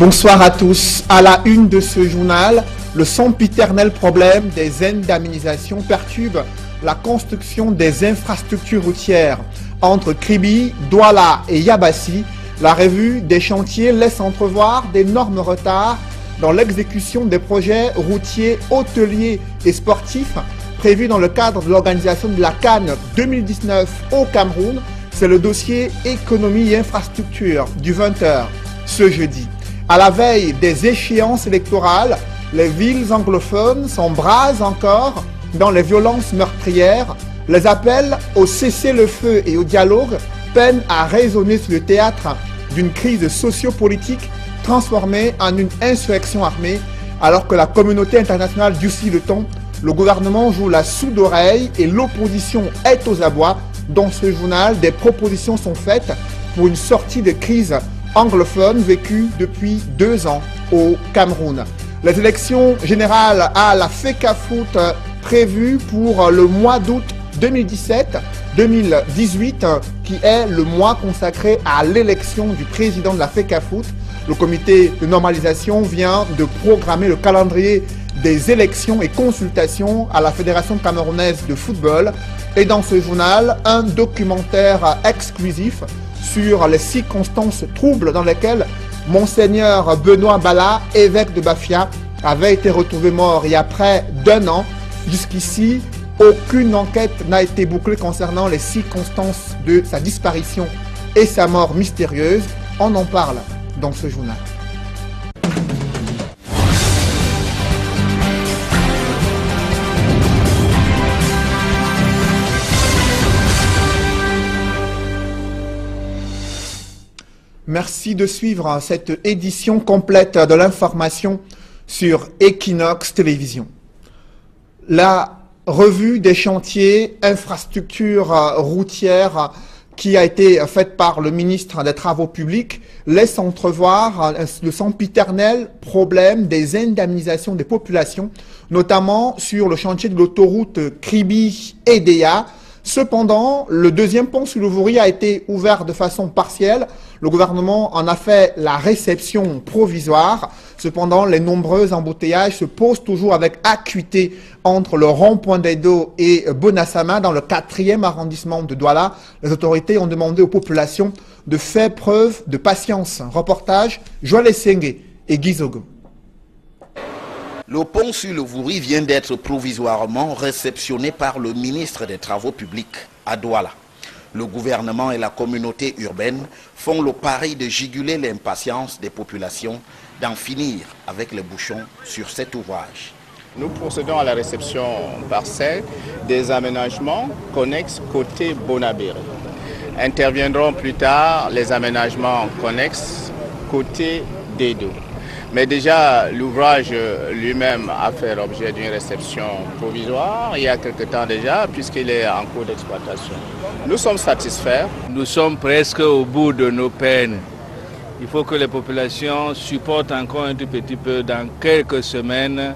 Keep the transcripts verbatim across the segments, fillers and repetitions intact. Bonsoir à tous. À la une de ce journal, le sempiternel problème des indemnisations perturbe la construction des infrastructures routières. Entre Kribi, Douala et Yabassi, la revue des chantiers laisse entrevoir d'énormes retards dans l'exécution des projets routiers, hôteliers et sportifs prévus dans le cadre de l'organisation de la CAN deux mille dix-neuf au Cameroun. C'est le dossier économie et infrastructure du vingt heures ce jeudi. À la veille des échéances électorales, les villes anglophones s'embrasent encore dans les violences meurtrières. Les appels au cessez-le-feu et au dialogue peinent à résonner sur le théâtre d'une crise sociopolitique transformée en une insurrection armée, alors que la communauté internationale durcit le ton. Le gouvernement joue la sourde-oreille et l'opposition est aux abois. Dans ce journal, des propositions sont faites pour une sortie de crise anglophone vécue depuis deux ans au Cameroun. Les élections générales à la FECAFOOT prévues pour le mois d'août deux mille dix-sept deux mille dix-huit, qui est le mois consacré à l'élection du président de la FECAFOOT. Le comité de normalisation vient de programmer le calendrier des élections et consultations à la Fédération camerounaise de football. Et dans ce journal, un documentaire exclusif sur les circonstances troubles dans lesquelles Monseigneur Benoît Bala, évêque de Bafia, avait été retrouvé mort il y a près d'un an. Jusqu'ici, aucune enquête n'a été bouclée concernant les circonstances de sa disparition et sa mort mystérieuse. On en parle dans ce journal. Merci de suivre cette édition complète de l'information sur Equinox Télévision. La revue des chantiers infrastructures routières qui a été faite par le ministre des Travaux publics laisse entrevoir le sempiternel problème des indemnisations des populations, notamment sur le chantier de l'autoroute Kribi et Déa. Cependant, le deuxième pont sur le Wouri a été ouvert de façon partielle. Le gouvernement en a fait la réception provisoire. Cependant, les nombreux embouteillages se posent toujours avec acuité entre le rond-point Dédou et Bonassama dans le quatrième arrondissement de Douala. Les autorités ont demandé aux populations de faire preuve de patience. Reportage Joël Essengé et Guizogum. Le pont sur le Wouri vient d'être provisoirement réceptionné par le ministre des Travaux publics à Douala. Le gouvernement et la communauté urbaine font le pari de juguler l'impatience des populations, d'en finir avec les bouchons sur cet ouvrage. Nous procédons à la réception partielle des aménagements connexes côté Bonabéré. Interviendront plus tard les aménagements connexes côté Dédou. Mais déjà, l'ouvrage lui-même a fait l'objet d'une réception provisoire il y a quelque temps déjà, puisqu'il est en cours d'exploitation. Nous sommes satisfaits. Nous sommes presque au bout de nos peines. Il faut que les populations supportent encore un tout petit peu, dans quelques semaines,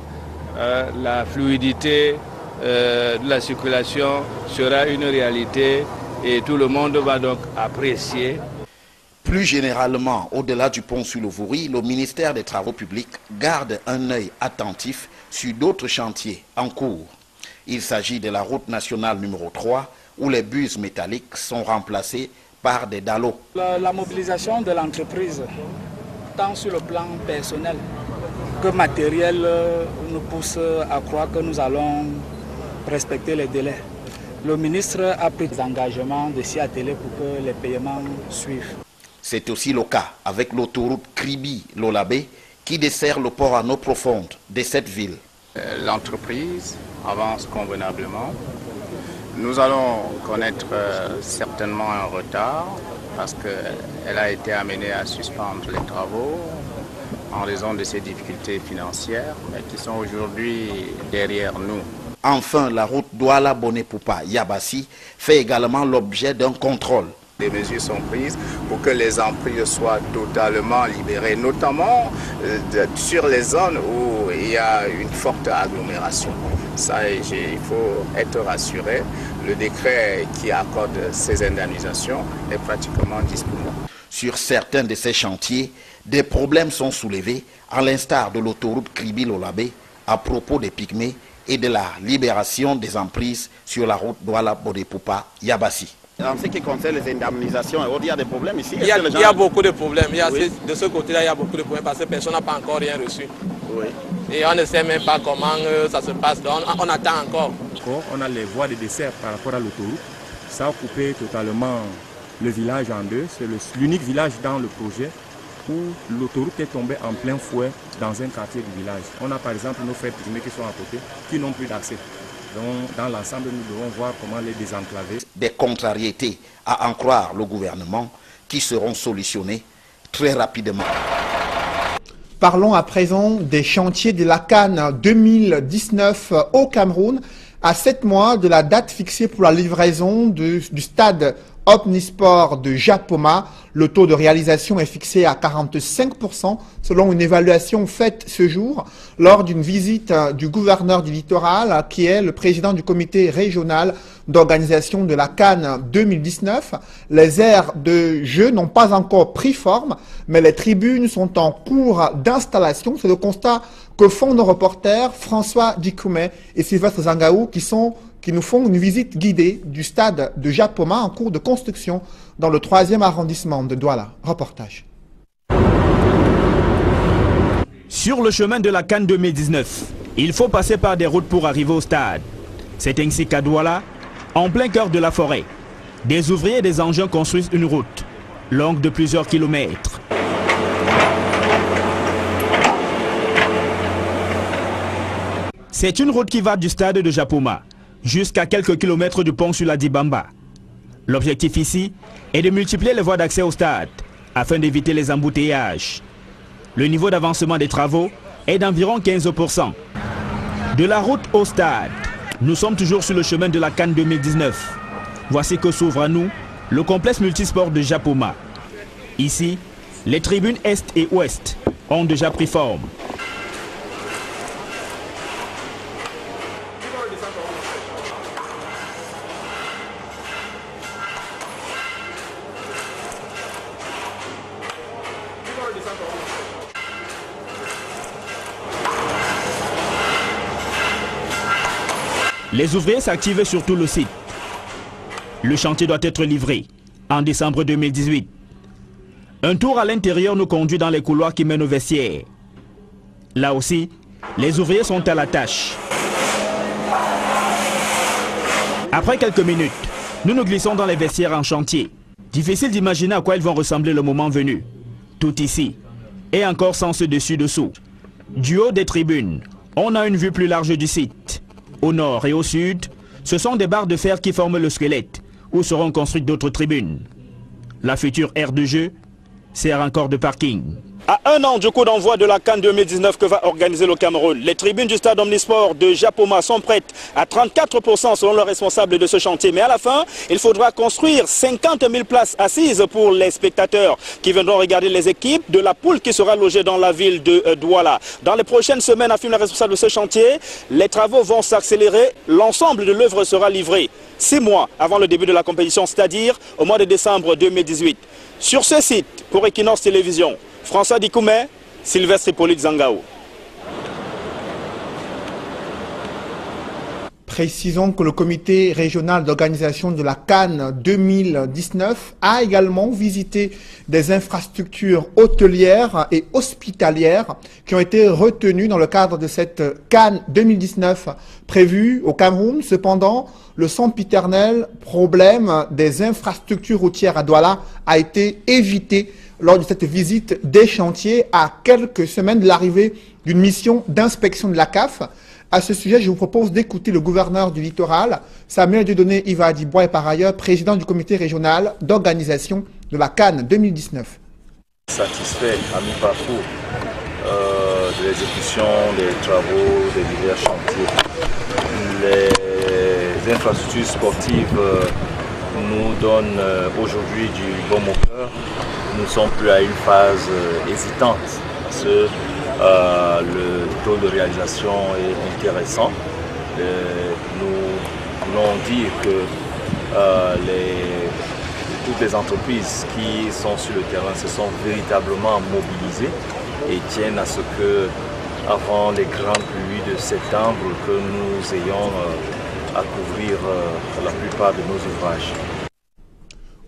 euh, la fluidité euh, de la circulation sera une réalité et tout le monde va donc apprécier. Plus généralement, au-delà du pont sur le Wouri, le ministère des Travaux publics garde un œil attentif sur d'autres chantiers en cours. Il s'agit de la route nationale numéro trois, où les bus métalliques sont remplacés par des dallos. La, la mobilisation de l'entreprise, tant sur le plan personnel que matériel, nous pousse à croire que nous allons respecter les délais. Le ministre a pris des engagements de s'y atteler pour que les paiements suivent. C'est aussi le cas avec l'autoroute Kribi-Lolabé qui dessert le port en eau profonde de cette ville. L'entreprise avance convenablement. Nous allons connaître certainement un retard parce qu'elle a été amenée à suspendre les travaux en raison de ses difficultés financières mais qui sont aujourd'hui derrière nous. Enfin, la route Douala-Boné-Poupa-Yabassi fait également l'objet d'un contrôle. Des mesures sont prises pour que les emprises soient totalement libérées, notamment sur les zones où il y a une forte agglomération. Ça, il faut être rassuré. Le décret qui accorde ces indemnisations est pratiquement disponible. Sur certains de ces chantiers, des problèmes sont soulevés, à l'instar de l'autoroute Kribi-Lolabé à propos des Pygmées et de la libération des emprises sur la route Douala-Bodépoupa-Yabassi. En ce qui concerne les indemnisations, il y a des problèmes ici. Il y a, gens... il y a beaucoup de problèmes. Il y a, oui. De ce côté-là, il y a beaucoup de problèmes parce que personne n'a pas encore rien reçu. Oui. Et on ne sait même pas comment euh, ça se passe. Donc, on, on attend encore. On a les voies de dessert par rapport à l'autoroute. Ça a coupé totalement le village en deux. C'est l'unique village dans le projet où l'autoroute est tombée en plein fouet dans un quartier du village. On a par exemple nos frères pygmées qui sont à côté, qui n'ont plus d'accès. Donc, dans l'ensemble, nous devons voir comment les désenclaver. Des contrariétés à en croire le gouvernement qui seront solutionnées très rapidement. Parlons à présent des chantiers de la CAN deux mille dix-neuf au Cameroun. À sept mois de la date fixée pour la livraison de, du stade Omnisport de Japoma, le taux de réalisation est fixé à quarante-cinq pour cent selon une évaluation faite ce jour lors d'une visite du gouverneur du littoral qui est le président du comité régional d'organisation de la CAN deux mille dix-neuf. Les aires de jeu n'ont pas encore pris forme, mais les tribunes sont en cours d'installation. C'est le constat que font nos reporters François Dikoumet et Sylvestre Zangaou qui sont... qui nous font une visite guidée du stade de Japoma en cours de construction dans le troisième arrondissement de Douala. Reportage. Sur le chemin de la CAN deux mille dix-neuf, il faut passer par des routes pour arriver au stade. C'est ainsi qu'à Douala, en plein cœur de la forêt, des ouvriers et des engins construisent une route, longue de plusieurs kilomètres. C'est une route qui va du stade de Japoma jusqu'à quelques kilomètres du pont sur la Dibamba. L'objectif ici est de multiplier les voies d'accès au stade afin d'éviter les embouteillages. Le niveau d'avancement des travaux est d'environ quinze pour cent. De la route au stade, nous sommes toujours sur le chemin de la CAN deux mille dix-neuf. Voici que s'ouvre à nous le complexe multisport de Japoma. Ici, les tribunes est et ouest ont déjà pris forme. Les ouvriers s'activent sur tout le site. Le chantier doit être livré en décembre deux mille dix-huit. Un tour à l'intérieur nous conduit dans les couloirs qui mènent aux vestiaires. Là aussi, les ouvriers sont à la tâche. Après quelques minutes, nous nous glissons dans les vestiaires en chantier. Difficile d'imaginer à quoi ils vont ressembler le moment venu. Tout ici, et encore sans ce dessus-dessous. Du haut des tribunes, on a une vue plus large du site. Au nord et au sud, ce sont des barres de fer qui forment le squelette, où seront construites d'autres tribunes. La future aire de jeu sert encore de parking. À un an du coup d'envoi de la CAN deux mille dix-neuf que va organiser le Cameroun, les tribunes du stade Omnisport de Japoma sont prêtes à trente-quatre pour cent selon le responsable de ce chantier. Mais à la fin, il faudra construire cinquante mille places assises pour les spectateurs qui viendront regarder les équipes de la poule qui sera logée dans la ville de Douala. Dans les prochaines semaines, affirme le responsable de ce chantier, les travaux vont s'accélérer. L'ensemble de l'œuvre sera livré six mois avant le début de la compétition, c'est-à-dire au mois de décembre deux mille dix-huit. Sur ce site, pour Equinox Télévision, François Dikoumet, Sylvestre Paul Zangaou. Précisons que le comité régional d'organisation de la CAN deux mille dix-neuf a également visité des infrastructures hôtelières et hospitalières qui ont été retenues dans le cadre de cette CAN deux mille dix-neuf prévue au Cameroun. Cependant, le sempiternel problème des infrastructures routières à Douala a été évité lors de cette visite des chantiers à quelques semaines de l'arrivée d'une mission d'inspection de la C A F. À ce sujet, je vous propose d'écouter le gouverneur du littoral, Samuel Dieudonné-Iva Adibois, et par ailleurs président du comité régional d'organisation de la CAN deux mille dix-neuf. Satisfait à mi-parcours euh, de l'exécution des travaux des divers chantiers. Les infrastructures sportives euh, nous donnent euh, aujourd'hui du bon moteur. Nous ne sommes plus à une phase euh, hésitante parce que euh, le taux de réalisation est intéressant. Et nous voulons dire que euh, les toutes les entreprises qui sont sur le terrain se sont véritablement mobilisées et tiennent à ce que, avant les grandes pluies de septembre, que nous ayons à couvrir la plupart de nos ouvrages.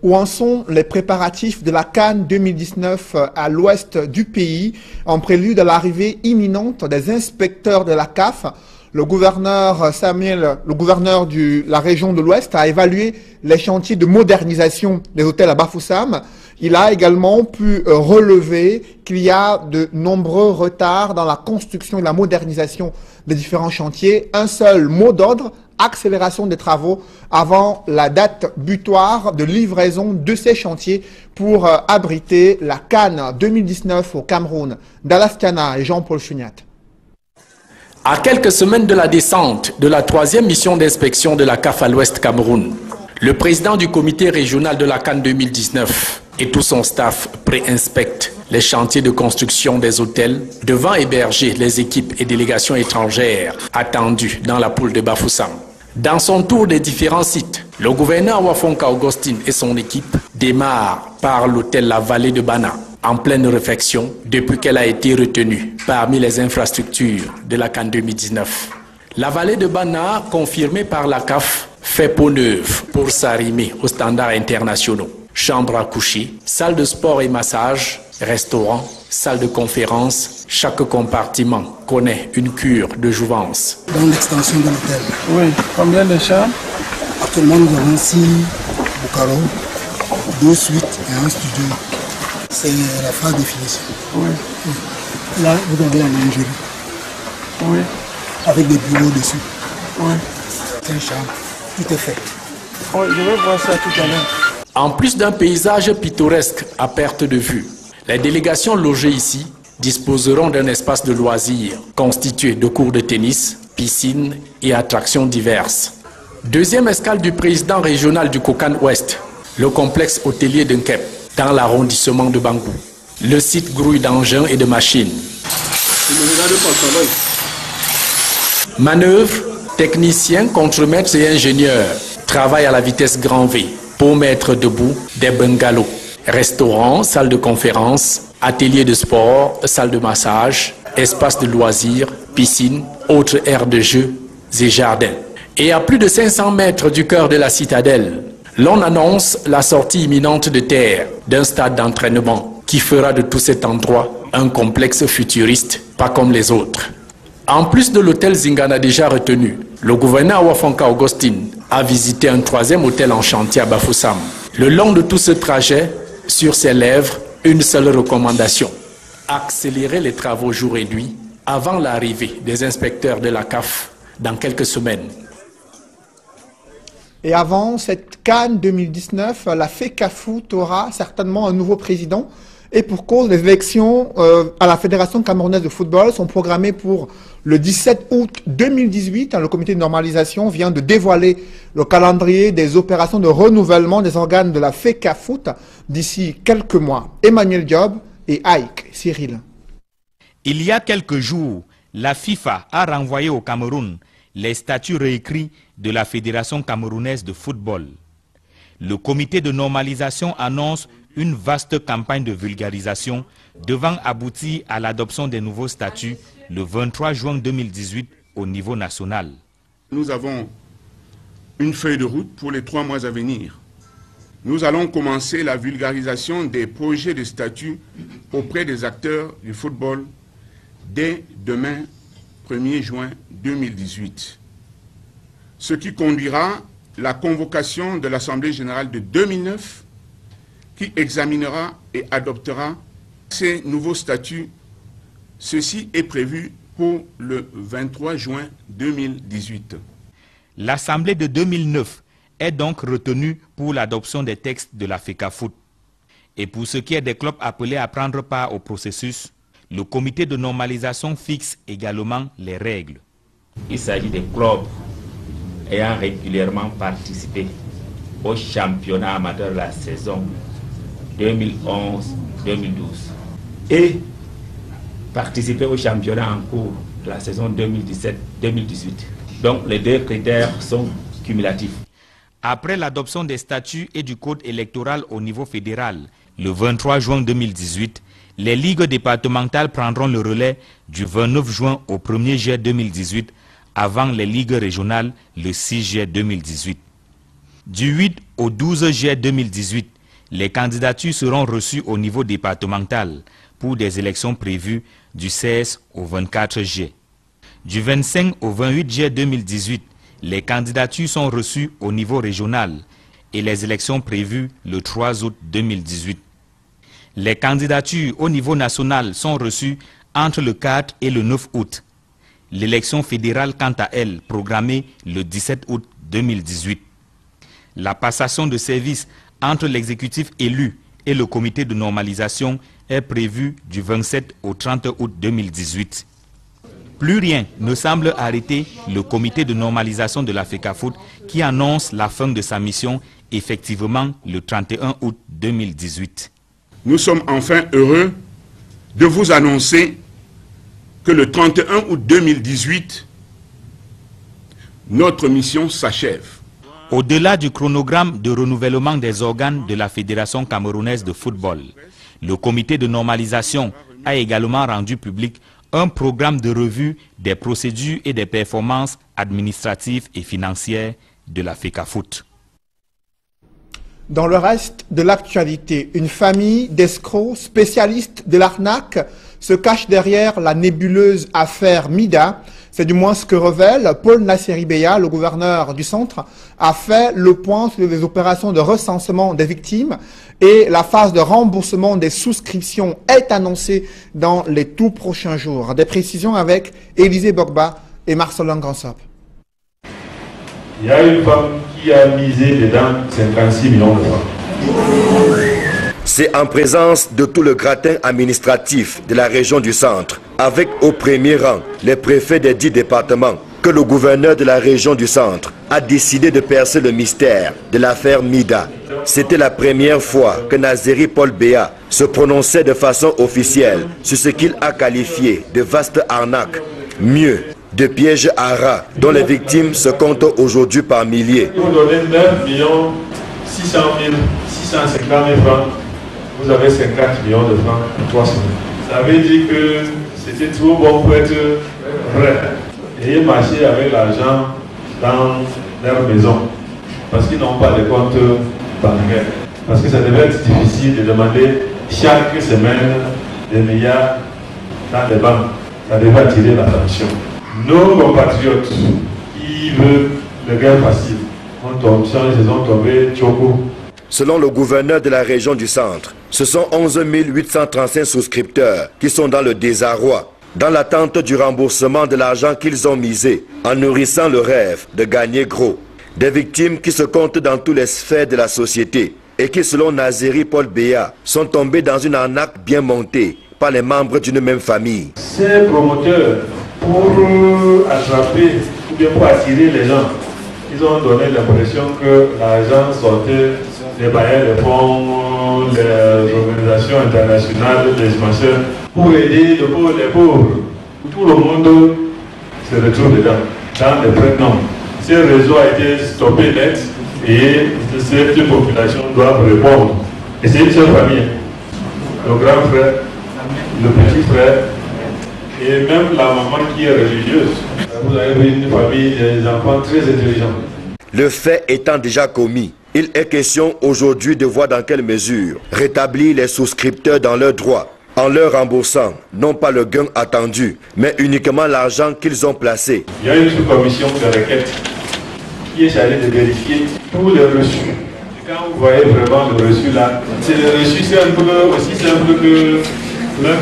Où en sont les préparatifs de la CAN deux mille dix-neuf à l'ouest du pays, en prélude à l'arrivée imminente des inspecteurs de la C A F? Le gouverneur Samuel, le gouverneur de la région de l'Ouest, a évalué les chantiers de modernisation des hôtels à Bafoussam. Il a également pu relever qu'il y a de nombreux retards dans la construction et la modernisation des différents chantiers. Un seul mot d'ordre: accélération des travaux avant la date butoir de livraison de ces chantiers pour abriter la CAN deux mille dix-neuf au Cameroun. Dalastiana et Jean-Paul Chugnat. À quelques semaines de la descente de la troisième mission d'inspection de la C A F à l'Ouest Cameroun, le président du comité régional de la CAN deux mille dix-neuf et tout son staff pré-inspectent les chantiers de construction des hôtels devant héberger les équipes et délégations étrangères attendues dans la poule de Bafoussam. Dans son tour des différents sites, le gouverneur Wafonka Augustine et son équipe démarrent par l'hôtel La Vallée de Bana, en pleine réflexion depuis qu'elle a été retenue parmi les infrastructures de la CAN deux mille dix-neuf. La vallée de Bana, confirmée par la C A F, fait peau neuve pour s'arrimer aux standards internationaux. Chambre à coucher, salle de sport et massage, restaurant, salle de conférence, chaque compartiment connaît une cure de jouvence. Dans l'extension de l'hôtel. Oui, combien de chambres? Actuellement, nous avons six boucaro, deux suites et un studio. C'est la phase de finition. Oui. Oui. Là, vous avez la lingerie. Oui. Avec des bureaux dessus. Oui. C'est un charme. Tout est fait. Oui, je vais voir ça tout à l'heure. En plus d'un paysage pittoresque à perte de vue, les délégations logées ici disposeront d'un espace de loisirs constitué de cours de tennis, piscines et attractions diverses. Deuxième escale du président régional du Kokan Ouest, le complexe hôtelier d'Nkep, dans l'arrondissement de Bangou. Le site grouille d'engins et de machines. Manœuvres, techniciens, contremaîtres et ingénieurs travaillent à la vitesse grand V pour mettre debout des bungalows. Restaurants, salles de conférence, ateliers de sport, salles de massage, espaces de loisirs, piscines, autres aires de jeu et jardins. Et à plus de cinq cents mètres du cœur de la citadelle, l'on annonce la sortie imminente de terre d'un stade d'entraînement qui fera de tout cet endroit un complexe futuriste, pas comme les autres. En plus de l'hôtel Zingana déjà retenu, le gouverneur Wafonka Augustine a visité un troisième hôtel en chantier à Bafoussam. Le long de tout ce trajet, sur ses lèvres, une seule recommandation: accélérer les travaux jour et nuit avant l'arrivée des inspecteurs de la C A F dans quelques semaines. Et avant cette CAN deux mille dix-neuf, la FECAFOOT aura certainement un nouveau président. Et pour cause, les élections euh, à la Fédération camerounaise de football sont programmées pour le dix-sept août deux mille dix-huit. Le comité de normalisation vient de dévoiler le calendrier des opérations de renouvellement des organes de la FECAFOOT d'ici quelques mois. Emmanuel Diop et Aïk Cyril. Il y a quelques jours, la FIFA a renvoyé au Cameroun les statuts réécrits de la Fédération camerounaise de football. Le comité de normalisation annonce une vaste campagne de vulgarisation devant aboutir à l'adoption des nouveaux statuts le vingt-trois juin deux mille dix-huit au niveau national. Nous avons une feuille de route pour les trois mois à venir. Nous allons commencer la vulgarisation des projets de statuts auprès des acteurs du football dès demain, premier juin deux mille dix-huit. Ce qui conduira la convocation de l'Assemblée générale de deux mille neuf qui examinera et adoptera ces nouveaux statuts. Ceci est prévu pour le vingt-trois juin deux mille dix-huit. L'Assemblée de deux mille neuf est donc retenue pour l'adoption des textes de la FECAFOOT. Et pour ce qui est des clubs appelés à prendre part au processus, le comité de normalisation fixe également les règles. Il s'agit des clubs ayant régulièrement participé au championnat amateur de la saison deux mille onze deux mille douze et participé au championnat en cours de la saison deux mille dix-sept deux mille dix-huit. Donc les deux critères sont cumulatifs. Après l'adoption des statuts et du code électoral au niveau fédéral, le vingt-trois juin deux mille dix-huit, les ligues départementales prendront le relais du vingt-neuf juin au premier juillet deux mille dix-huit, avant les ligues régionales le six juillet deux mille dix-huit. Du huit au douze juillet deux mille dix-huit, les candidatures seront reçues au niveau départemental pour des élections prévues du seize au vingt-quatre juillet. Du vingt-cinq au vingt-huit juillet deux mille dix-huit, les candidatures sont reçues au niveau régional et les élections prévues le trois août deux mille dix-huit. Les candidatures au niveau national sont reçues entre le quatre et le neuf août. L'élection fédérale, quant à elle, programmée le dix-sept août deux mille dix-huit. La passation de service entre l'exécutif élu et le comité de normalisation est prévue du vingt-sept au trente août deux mille dix-huit. Plus rien ne semble arrêter le comité de normalisation de la FECAFOOT qui annonce la fin de sa mission effectivement le trente et un août deux mille dix-huit. Nous sommes enfin heureux de vous annoncer que le trente et un août deux mille dix-huit, notre mission s'achève. Au-delà du chronogramme de renouvellement des organes de la Fédération camerounaise de football, le comité de normalisation a également rendu public un programme de revue des procédures et des performances administratives et financières de la FECAFOOT. Dans le reste de l'actualité, une famille d'escrocs spécialistes de l'arnaque se cache derrière la nébuleuse affaire MIDA. C'est du moins ce que révèle Paul Naseri Béa, le gouverneur du centre, a fait le point sur les opérations de recensement des victimes et la phase de remboursement des souscriptions est annoncée dans les tout prochains jours. Des précisions avec Élisée Bogba et Marcelin Gansop. Il y a une femme qui a misé dedans cinquante-six millions de francs. C'est en présence de tout le gratin administratif de la région du centre, avec au premier rang les préfets des dix départements, que le gouverneur de la région du centre a décidé de percer le mystère de l'affaire MIDA. C'était la première fois que Naseri Paul Béa se prononçait de façon officielle sur ce qu'il a qualifié de vaste arnaque, mieux, de pièges à rats dont les victimes se comptent aujourd'hui par milliers. Vous donnez neuf millions six cent mille six cent cinquante mille francs. Vous avez cinquante millions de francs en trois semaines. Ça veut dire que c'était trop bon pour être vrai. Et marcher avec l'argent dans leur maison. Parce qu'ils n'ont pas de compte bancaire. Parce que ça devait être difficile de demander chaque semaine des milliards dans les banques. Ça devait attirer l'attention. Nos compatriotes qui veulent le gain facile, ont tombé, ils ont tombé Tchoko. Selon le gouverneur de la région du centre, ce sont onze mille huit cent trente-cinq souscripteurs qui sont dans le désarroi, dans l'attente du remboursement de l'argent qu'ils ont misé, en nourrissant le rêve de gagner gros. Des victimes qui se comptent dans toutes les sphères de la société et qui, selon Naseri Paul Béa, sont tombées dans une arnaque bien montée par les membres d'une même famille. Ces promoteurs, pour attraper ou bien pour attirer les gens, ils ont donné l'impression que l'argent sortait les bailleurs de fonds, les organisations internationales, les financeurs, pour aider les pauvres, les pauvres. Tout le monde se retrouve dedans, dans les prêts non. Ce réseau a été stoppé net et cette population doit répondre. Et c'est une seule famille. Le grand frère, le petit frère, et même la maman qui est religieuse. Vous avez une famille des enfants très intelligents. Le fait étant déjà commis, il est question aujourd'hui de voir dans quelle mesure rétablir les souscripteurs dans leurs droits, en leur remboursant, non pas le gain attendu, mais uniquement l'argent qu'ils ont placé. Il y a une sous-commission de requête qui est chargée de vérifier tous les reçus. Et quand vous voyez vraiment le reçu là, c'est le reçu simple, aussi simple que même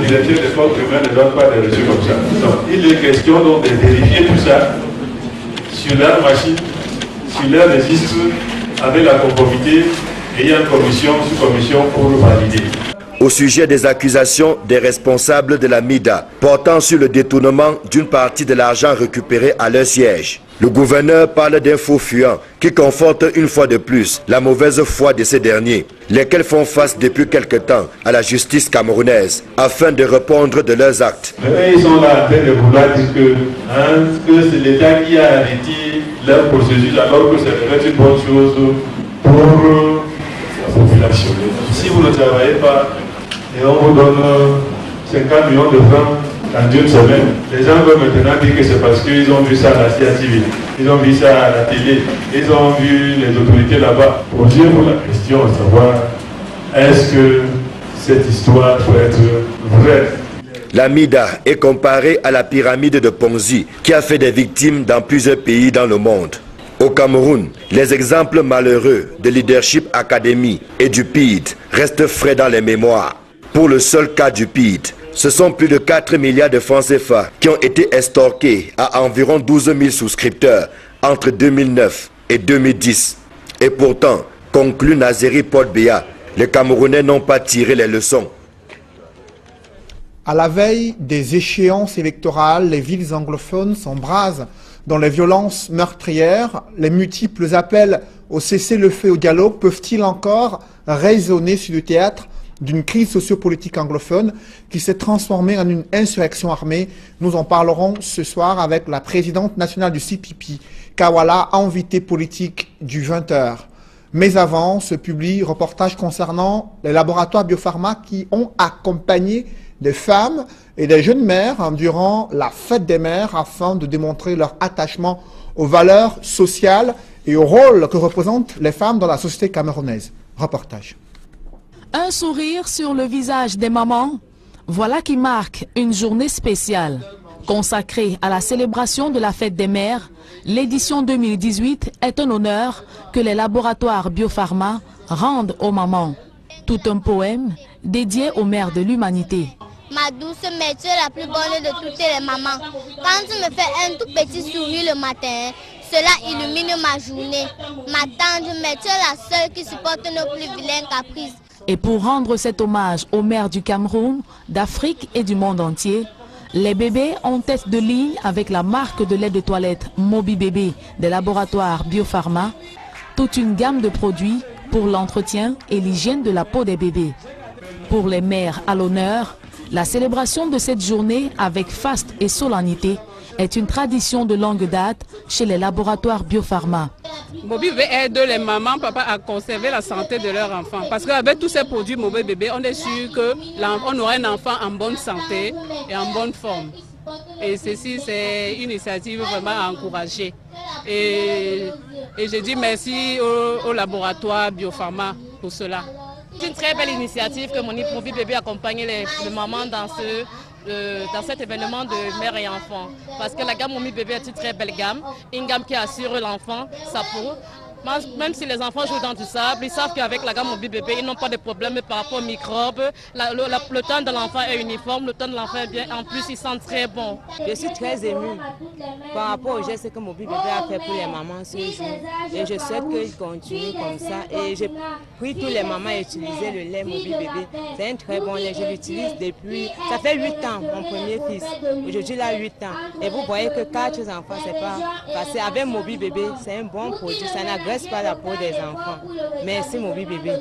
le directeur des fonds primaires ne donne pas de reçus comme ça. Donc, il est question donc de vérifier tout ça sur leur machine, sur leur registre, avec la conformité, et il y a une commission, sous-commission pour valider. Au sujet des accusations des responsables de la MIDA portant sur le détournement d'une partie de l'argent récupéré à leur siège, le gouverneur parle d'un faux fuyant qui conforte une fois de plus la mauvaise foi de ces derniers, lesquels font face depuis quelque temps à la justice camerounaise afin de répondre de leurs actes. Mais ils sont là en train de vouloir dire que, hein, que c'est l'État qui a arrêté d'un processus, alors que c'est peut-être une bonne chose pour la population. Si vous ne travaillez pas et on vous donne cinquante millions de francs dans une semaine, les gens veulent maintenant dire que c'est parce qu'ils ont vu ça à la C A T V, ils ont vu ça à la télé, ils ont vu les autorités là-bas. Posez-vous la question de savoir, est-ce que cette histoire peut être vraie? La MIDA est comparée à la pyramide de Ponzi qui a fait des victimes dans plusieurs pays dans le monde. Au Cameroun, les exemples malheureux de Leadership Academy et du P I D restent frais dans les mémoires. Pour le seul cas du P I D, ce sont plus de quatre milliards de francs C F A qui ont été estorqués à environ douze mille souscripteurs entre deux mille neuf et deux mille dix. Et pourtant, conclut Naseri Paul Béa, les Camerounais n'ont pas tiré les leçons. À la veille des échéances électorales, les villes anglophones s'embrasent dans les violences meurtrières. Les multiples appels au cessez-le-feu et au dialogue peuvent-ils encore résonner sur le théâtre d'une crise sociopolitique anglophone qui s'est transformée en une insurrection armée? Nous en parlerons ce soir avec la présidente nationale du C P P, K A H WALLA, invitée politique du vingt heures. Mais avant, se publie reportage concernant les laboratoires Biopharma qui ont accompagné des femmes et des jeunes mères durant la fête des mères afin de démontrer leur attachement aux valeurs sociales et au rôle que représentent les femmes dans la société camerounaise. Reportage. Un sourire sur le visage des mamans, voilà qui marque une journée spéciale. Consacrée à la célébration de la fête des mères, l'édition deux mille dix-huit est un honneur que les laboratoires Biopharma rendent aux mamans. Tout un poème dédié aux mères de l'humanité. Ma douce mère, tu es la plus bonne de toutes les mamans. Quand tu me fais un tout petit sourire le matin, cela illumine ma journée. Ma tendre mère, tu es la seule qui supporte nos plus vilains caprices. Et pour rendre cet hommage aux mères du Cameroun, d'Afrique et du monde entier, les bébés en tête de ligne avec la marque de lait de toilette Moby Bébé des laboratoires Biopharma, toute une gamme de produits pour l'entretien et l'hygiène de la peau des bébés. Pour les mères à l'honneur, la célébration de cette journée avec faste et solennité est une tradition de longue date chez les laboratoires Biopharma. Moby Bébé aide les mamans, papas à conserver la santé de leur enfant. Parce qu'avec tous ces produits Moby Bébé, on est sûr qu'on aura un enfant en bonne santé et en bonne forme. Et ceci, c'est une initiative vraiment à encourager. Et, et je dis merci au, au laboratoire Biopharma pour cela. C'est une très belle initiative que Moby Bébé accompagne les, les mamans dans ce... Euh, dans cet événement de mère et enfant, parce que la gamme Moby Bébé est une très belle gamme, une gamme qui assure l'enfant, sa peau. Même si les enfants jouent dans du sable, ils savent qu'avec la gamme Moby Bébé, ils n'ont pas de problème par rapport aux microbes. La, le, la, le teint de l'enfant est uniforme, le teint de l'enfant est bien, en plus ils sentent très bon. Je suis très émue par rapport au geste que Moby Bébé a fait pour les mamans ce jour. Et je souhaite qu'ils continuent comme ça. Et je prie tous les mamans à utiliser le lait Moby Bébé. C'est un très bon lait, je l'utilise depuis, ça fait huit ans, mon premier fils. Aujourd'hui il a huit ans. Et vous voyez que quatre enfants, c'est pas passé. Avec Moby Bébé, c'est un bon produit, ça n'a pas la peau des enfants. Merci Moby Bébé.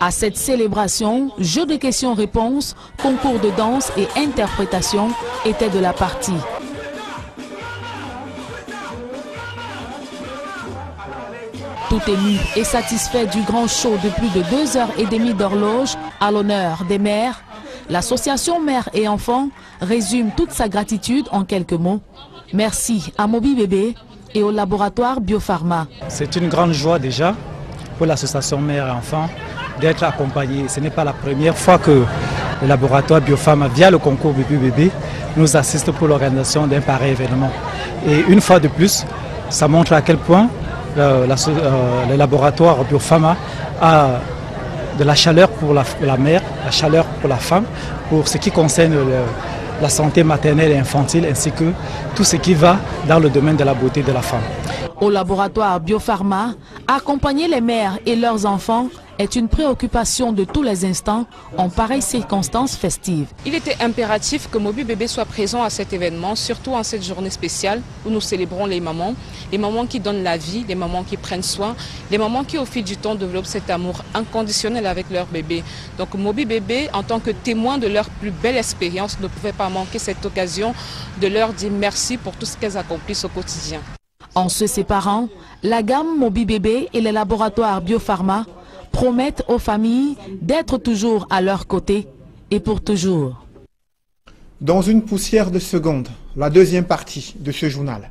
À cette célébration, jeu de questions-réponses, concours de danse et interprétation étaient de la partie. Tout ému et satisfait du grand show de plus de deux heures et demie d'horloge à l'honneur des mères, l'association Mères et Enfants résume toute sa gratitude en quelques mots. Merci à Moby Bébé et au laboratoire Biopharma. C'est une grande joie déjà pour l'association Mères et Enfants d'être accompagnée. Ce n'est pas la première fois que le laboratoire Biopharma, via le concours Moby Bébé, nous assiste pour l'organisation d'un pareil événement. Et une fois de plus, ça montre à quel point le, la, euh, le laboratoire Biopharma a de la chaleur pour la, la mère, la chaleur pour la femme, pour ce qui concerne le... la santé maternelle et infantile, ainsi que tout ce qui va dans le domaine de la beauté de la femme. Au laboratoire Biopharma, accompagner les mères et leurs enfants est une préoccupation de tous les instants en pareilles circonstances festives. Il était impératif que Moby Bébé soit présent à cet événement, surtout en cette journée spéciale où nous célébrons les mamans, les mamans qui donnent la vie, les mamans qui prennent soin, les mamans qui au fil du temps développent cet amour inconditionnel avec leur bébé. Donc Moby Bébé, en tant que témoin de leur plus belle expérience, ne pouvait pas manquer cette occasion de leur dire merci pour tout ce qu'elles accomplissent au quotidien. En se séparant, la gamme Moby Bébé et les laboratoires Biopharma promettent aux familles d'être toujours à leur côté et pour toujours. Dans une poussière de seconde, la deuxième partie de ce journal.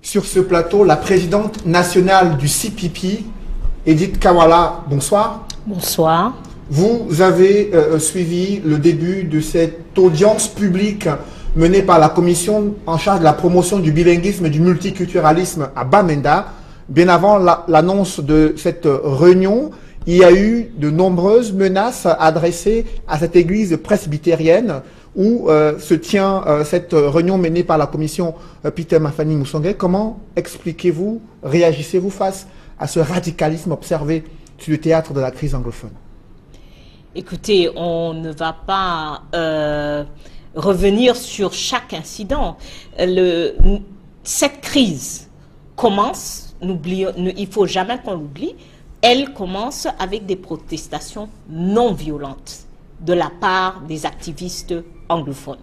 Sur ce plateau, la présidente nationale du C P P, Edith KAH WALLA, bonsoir. Bonsoir. Vous avez euh, suivi le début de cette audience publique menée par la commission en charge de la promotion du bilinguisme et du multiculturalisme à Bamenda. Bien avant l'annonce de cette réunion, il y a eu de nombreuses menaces adressées à cette église presbytérienne où euh, se tient euh, cette réunion menée par la commission euh, Peter Mafani Moussongué. Comment expliquez-vous, réagissez-vous face à ce radicalisme observé sur le théâtre de la crise anglophone? Écoutez, on ne va pas euh, revenir sur chaque incident. Le, cette crise commence, ne, il ne faut jamais qu'on l'oublie, elle commence avec des protestations non violentes de la part des activistes anglophones.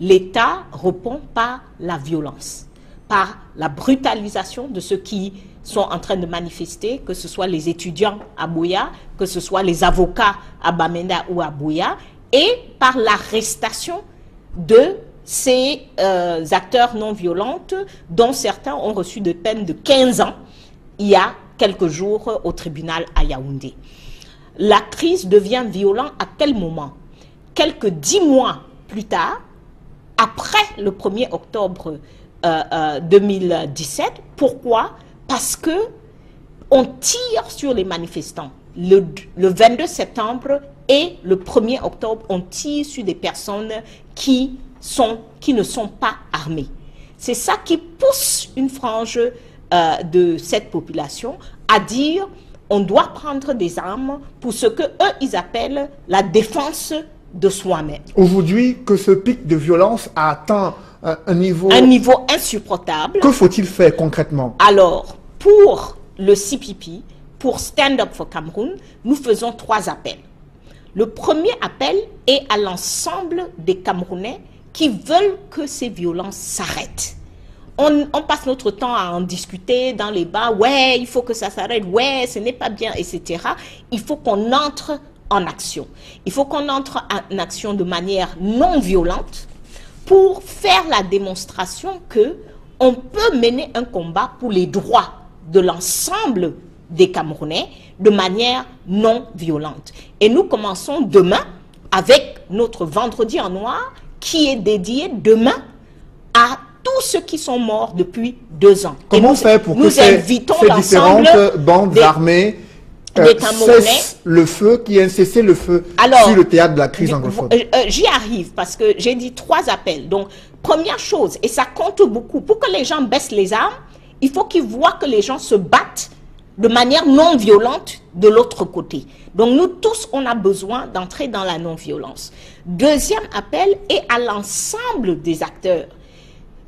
L'État répond par la violence, par la brutalisation de ceux qui sont en train de manifester, que ce soit les étudiants à Bouya, que ce soit les avocats à Bamenda ou à Bouya, et par l'arrestation de ces euh, acteurs non violents, dont certains ont reçu des peines de quinze ans il y a quelques jours au tribunal à Yaoundé. La crise devient violente à quel moment? Quelques dix mois plus tard, après le premier octobre euh, euh, deux mille dix-sept. Pourquoi? Parce que on tire sur les manifestants. Le, le vingt-deux septembre et le premier octobre, on tire sur des personnes qui, sont, qui ne sont pas armées. C'est ça qui pousse une frange euh, de cette population à dire... On doit prendre des armes pour ce que eux ils appellent la défense de soi-même. Aujourd'hui, que ce pic de violence a atteint euh, un niveau... Un niveau insupportable. Que faut-il faire concrètement? Alors, pour le C P P, pour Stand Up for Cameroun, nous faisons trois appels. Le premier appel est à l'ensemble des Camerounais qui veulent que ces violences s'arrêtent. On, on passe notre temps à en discuter dans les bars. Ouais, il faut que ça s'arrête. Ouais, ce n'est pas bien, et cetera. Il faut qu'on entre en action. Il faut qu'on entre en action de manière non violente pour faire la démonstration que on peut mener un combat pour les droits de l'ensemble des Camerounais de manière non violente. Et nous commençons demain avec notre vendredi en noir qui est dédié demain à tous ceux qui sont morts depuis deux ans. Comment faire pour que ces, ces différentes bandes des, armées euh, cessent le feu, qui a cessé le feu alors, sur le théâtre de la crise anglophone? J'y arrive parce que j'ai dit trois appels. Donc, première chose, et ça compte beaucoup, pour que les gens baissent les armes, il faut qu'ils voient que les gens se battent de manière non violente de l'autre côté. Donc, nous tous, on a besoin d'entrer dans la non-violence. Deuxième appel est à l'ensemble des acteurs.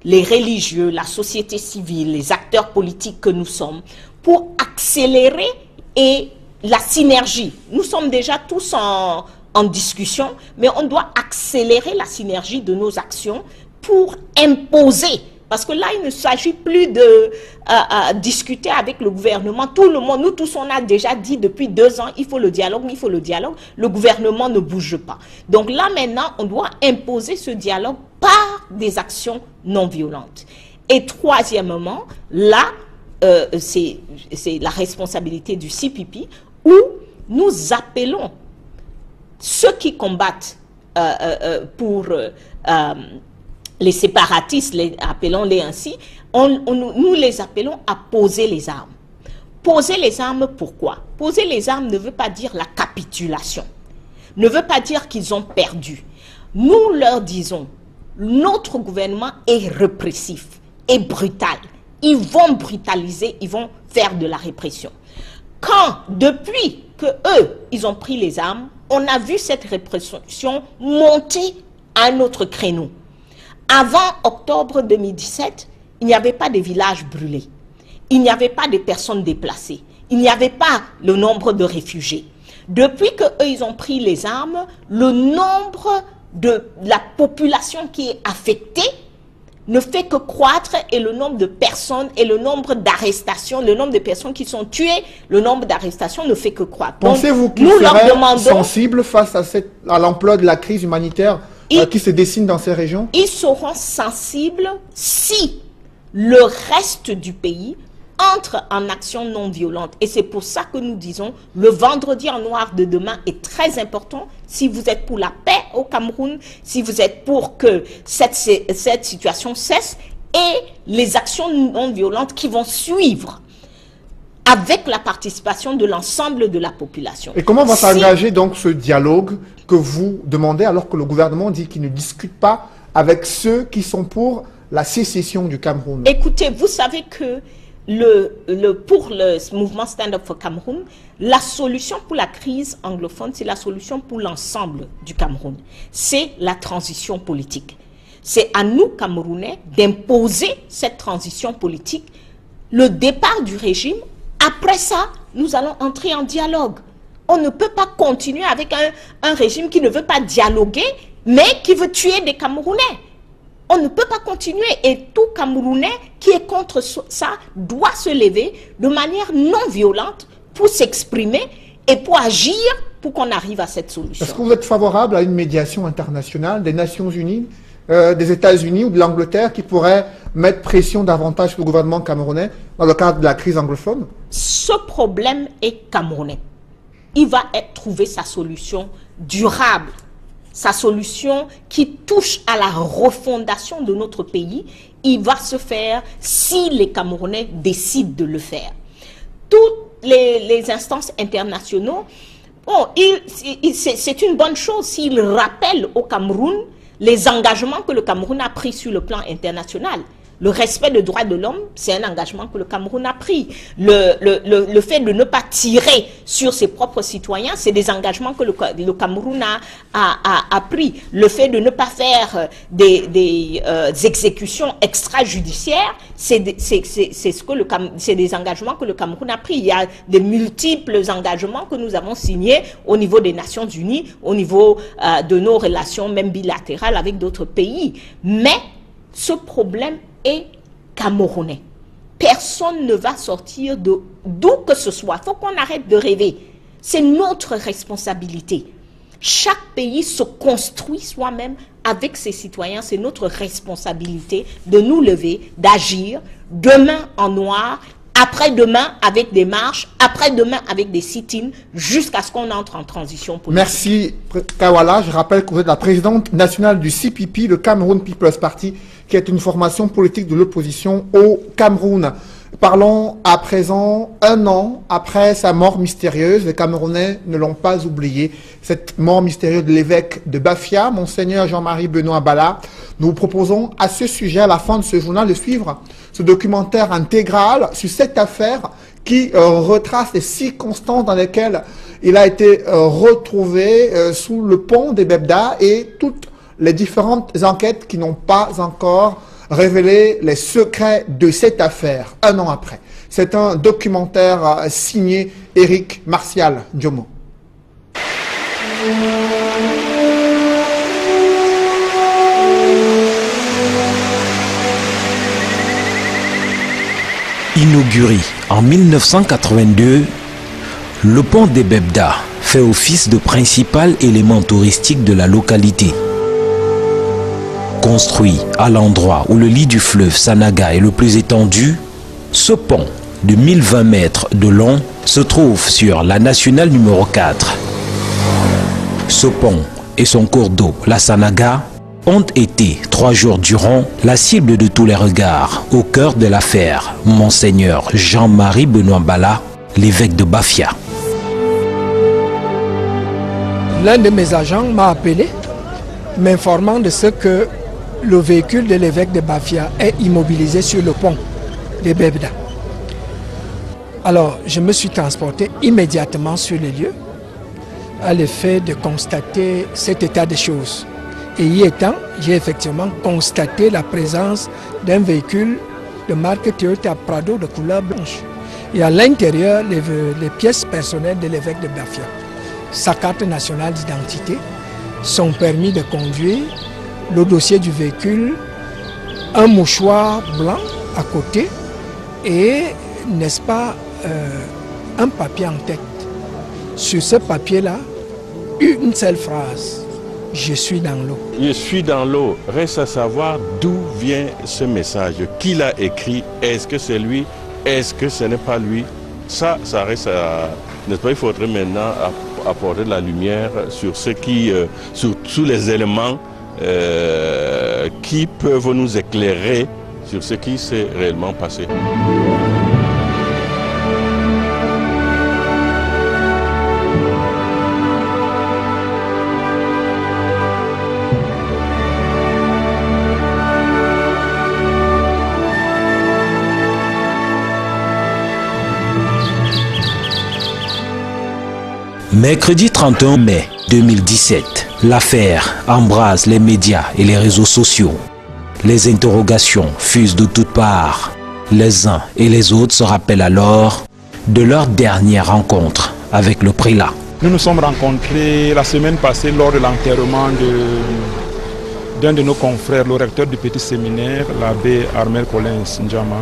Les religieux, la société civile, les acteurs politiques que nous sommes, pour accélérer et la synergie. Nous sommes déjà tous en, en discussion, mais on doit accélérer la synergie de nos actions pour imposer. Parce que là, il ne s'agit plus de euh, euh, discuter avec le gouvernement. Tout le monde, nous tous, on a déjà dit depuis deux ans, il faut le dialogue, il faut le dialogue. Le gouvernement ne bouge pas. Donc là, maintenant, on doit imposer ce dialogue par des actions non violentes. Et troisièmement, là, euh, c'est la responsabilité du C P P, où nous appelons ceux qui combattent euh, euh, pour... Euh, euh, les séparatistes, appelons-les ainsi, on, on, nous les appelons à poser les armes. Poser les armes, pourquoi? Poser les armes ne veut pas dire la capitulation, ne veut pas dire qu'ils ont perdu. Nous leur disons, notre gouvernement est répressif, est brutal. Ils vont brutaliser, ils vont faire de la répression. Quand, depuis que eux, ils ont pris les armes, on a vu cette répression monter à un autre créneau. Avant octobre deux mille dix-sept, il n'y avait pas de villages brûlés, il n'y avait pas de personnes déplacées, il n'y avait pas le nombre de réfugiés. Depuis que eux, ils ont pris les armes, le nombre de la population qui est affectée ne fait que croître, et le nombre de personnes et le nombre d'arrestations, le nombre de personnes qui sont tuées, le nombre d'arrestations ne fait que croître. Pensez-vous qu'ils seraient demandons, sensibles face à, cette, à l'ampleur de la crise humanitaire ils, euh, qui se dessine dans ces régions? Ils seront sensibles si le reste du pays entre en action non violente. Et c'est pour ça que nous disons, le vendredi en noir de demain est très important. Si vous êtes pour la paix au Cameroun, si vous êtes pour que cette, cette situation cesse, et les actions non violentes qui vont suivre avec la participation de l'ensemble de la population. Et comment va s'engager si... donc ce dialogue que vous demandez, alors que le gouvernement dit qu'il ne discute pas avec ceux qui sont pour la sécession du Cameroun? Écoutez, vous savez que Le, le, pour le mouvement Stand Up for Cameroun, la solution pour la crise anglophone, c'est la solution pour l'ensemble du Cameroun. C'est la transition politique. C'est à nous, Camerounais, d'imposer cette transition politique, le départ du régime. Après ça, nous allons entrer en dialogue. On ne peut pas continuer avec un, un régime qui ne veut pas dialoguer, mais qui veut tuer des Camerounais. On ne peut pas continuer, et tout Camerounais qui est contre ça doit se lever de manière non violente pour s'exprimer et pour agir pour qu'on arrive à cette solution. Est-ce que vous êtes favorable à une médiation internationale des Nations Unies, euh, des États-Unis ou de l'Angleterre qui pourrait mettre pression davantage sur le gouvernement camerounais dans le cadre de la crise anglophone? Ce problème est camerounais. Il va être, trouver sa solution durable. Sa solution qui touche à la refondation de notre pays, il va se faire si les Camerounais décident de le faire. Toutes les, les instances internationales, bon, c'est une bonne chose s'ils rappellent au Cameroun les engagements que le Cameroun a pris sur le plan international. Le respect des droits de l'homme, c'est un engagement que le Cameroun a pris. Le, le, le, le fait de ne pas tirer sur ses propres citoyens, c'est des engagements que le, le Cameroun a, a, a, a pris. Le fait de ne pas faire des, des euh, exécutions extrajudiciaires, c'est de, c'est, c'est, c'est ce que le, c'est des engagements que le Cameroun a pris. Il y a de multiples engagements que nous avons signés au niveau des Nations Unies, au niveau euh, de nos relations même bilatérales avec d'autres pays. Mais ce problème est camerounais. Personne ne va sortir d'où que ce soit. Il faut qu'on arrête de rêver. C'est notre responsabilité. Chaque pays se construit soi-même avec ses citoyens. C'est notre responsabilité de nous lever, d'agir demain en noir, après-demain avec des marches, après-demain avec des sit-ins, jusqu'à ce qu'on entre en transition politique. Merci, K A H WALLA. Je rappelle que vous êtes la présidente nationale du C P P, le Cameroun People's Party, qui est une formation politique de l'opposition au Cameroun. Parlons à présent, un an après sa mort mystérieuse, les Camerounais ne l'ont pas oublié. Cette mort mystérieuse de l'évêque de Bafia, Monseigneur Jean-Marie Benoît Bala. Nous vous proposons à ce sujet, à la fin de ce journal, de suivre ce documentaire intégral sur cette affaire qui euh, retrace les circonstances dans lesquelles il a été euh, retrouvé euh, sous le pont d'Ebebda, et toutes les différentes enquêtes qui n'ont pas encore révéler les secrets de cette affaire un an après. C'est un documentaire signé Éric Martial Diomo. Inauguré en mille neuf cent quatre-vingt-deux, le pont d'Ebebda fait office de principal élément touristique de la localité. Construit à l'endroit où le lit du fleuve Sanaga est le plus étendu, ce pont de mille vingt mètres de long se trouve sur la nationale numéro quatre. Ce pont et son cours d'eau, la Sanaga, ont été trois jours durant la cible de tous les regards au cœur de l'affaire Monseigneur Jean-Marie Benoît Bala, l'évêque de Bafia. L'un de mes agents m'a appelé, m'informant de ce que le véhicule de l'évêque de Bafia est immobilisé sur le pont de Bebda. Alors, je me suis transporté immédiatement sur les lieux à l'effet de constater cet état de choses. Et y étant, j'ai effectivement constaté la présence d'un véhicule de marque Toyota Prado de couleur blanche. Et à l'intérieur, les, les pièces personnelles de l'évêque de Bafia. sa carte nationale d'identité, son permis de conduire, le dossier du véhicule, un mouchoir blanc à côté et, n'est-ce pas, euh, un papier en tête. Sur ce papier-là, une seule phrase, « Je suis dans l'eau ». Je suis dans l'eau. Reste à savoir d'où vient ce message, qui l'a écrit, est-ce que c'est lui, est-ce que ce n'est pas lui. Ça, ça reste à... N'est-ce pas, il faudrait maintenant apporter de la lumière sur ce qui, euh, sur tous les éléments euh, qui peuvent nous éclairer sur ce qui s'est réellement passé. Mercredi trente et un mai deux mille dix-sept, l'affaire embrase les médias et les réseaux sociaux. Les interrogations fusent de toutes parts. Les uns et les autres se rappellent alors de leur dernière rencontre avec le prélat. Nous nous sommes rencontrés la semaine passée lors de l'enterrement d'un de, de nos confrères, le recteur du petit séminaire, l'abbé Armel Collins Ndjama,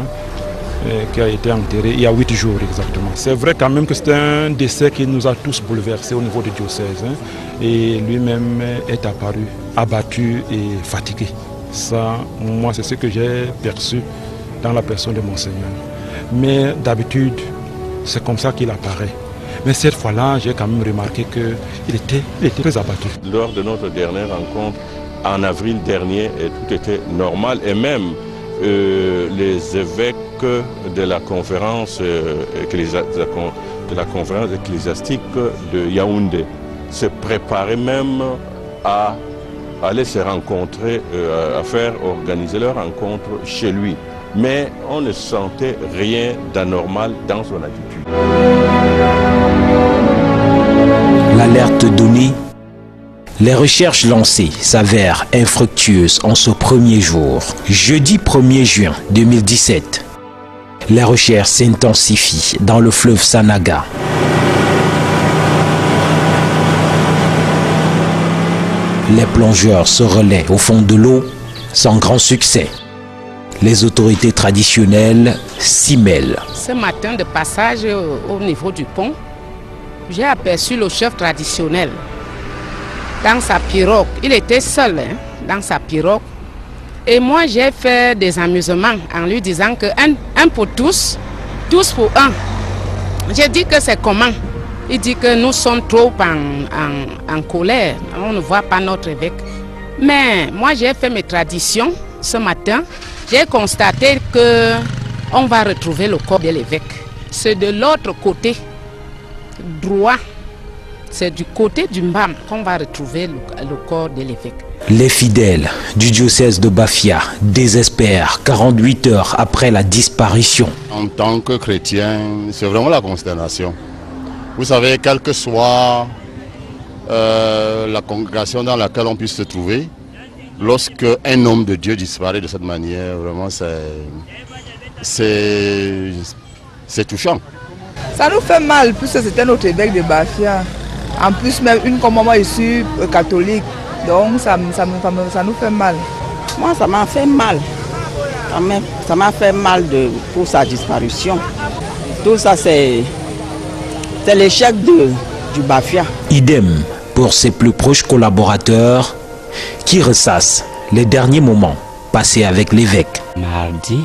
qui a été enterré il y a huit jours exactement. C'est vrai quand même que c'est un décès qui nous a tous bouleversés au niveau du diocèse. Hein, et lui-même est apparu, abattu et fatigué. Ça, moi, c'est ce que j'ai perçu dans la personne de Monseigneur. Mais d'habitude, c'est comme ça qu'il apparaît. Mais cette fois-là, j'ai quand même remarqué qu'il était, il était très abattu. Lors de notre dernière rencontre, en avril dernier, tout était normal et même... Euh, les évêques de la conférence, euh, de la conférence ecclésiastique de Yaoundé se préparaient même à aller se rencontrer, euh, à faire organiser leur rencontre chez lui. Mais on ne sentait rien d'anormal dans son attitude. L'alerte donnée, les recherches lancées s'avèrent infructueuses en ce premier jour. Jeudi premier juin deux mille dix-sept, les recherches s'intensifient dans le fleuve Sanaga. Les plongeurs se relaient au fond de l'eau sans grand succès. Les autorités traditionnelles s'y mêlent. Ce matin de passage au niveau du pont, j'ai aperçu le chef traditionnel. Dans sa pirogue, il était seul hein, dans sa pirogue. Et moi j'ai fait des amusements en lui disant que un, un pour tous, tous pour un. J'ai dit que c'est comment? Il dit que nous sommes trop en, en, en colère, on ne voit pas notre évêque. Mais moi j'ai fait mes traditions ce matin, j'ai constaté que on va retrouver le corps de l'évêque. C'est de l'autre côté, droit. C'est du côté du Mbam qu'on va retrouver le, le corps de l'évêque. Les fidèles du diocèse de Bafia désespèrent quarante-huit heures après la disparition. En tant que chrétien, c'est vraiment la consternation. Vous savez, quelle que soit euh, la congrégation dans laquelle on puisse se trouver, lorsque un homme de Dieu disparaît de cette manière, vraiment c'est touchant. Ça nous fait mal, puisque c'était notre évêque de Bafia. En plus, même une comme moi, je suis catholique, donc ça, ça, ça, ça nous fait mal. Moi, ça m'a fait mal. Ça m'a fait mal de, pour sa disparition. Tout ça, c'est l'échec du Bafia. Idem pour ses plus proches collaborateurs qui ressassent les derniers moments passés avec l'évêque. Mardi,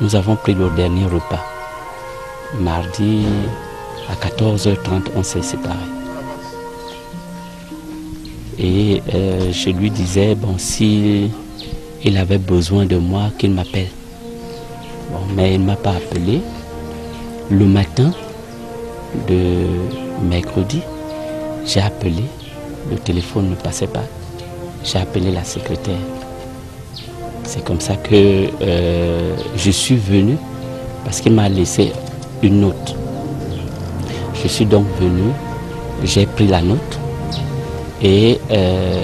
nous avons pris le dernier repas. Mardi, à quatorze heures trente, on s'est séparés. Et euh, je lui disais, bon, si il avait besoin de moi, qu'il m'appelle. Bon, mais il ne m'a pas appelé. Le matin de mercredi, j'ai appelé. Le téléphone ne passait pas. J'ai appelé la secrétaire. C'est comme ça que euh, je suis venu parce qu'il m'a laissé une note. Je suis donc venu, j'ai pris la note et euh,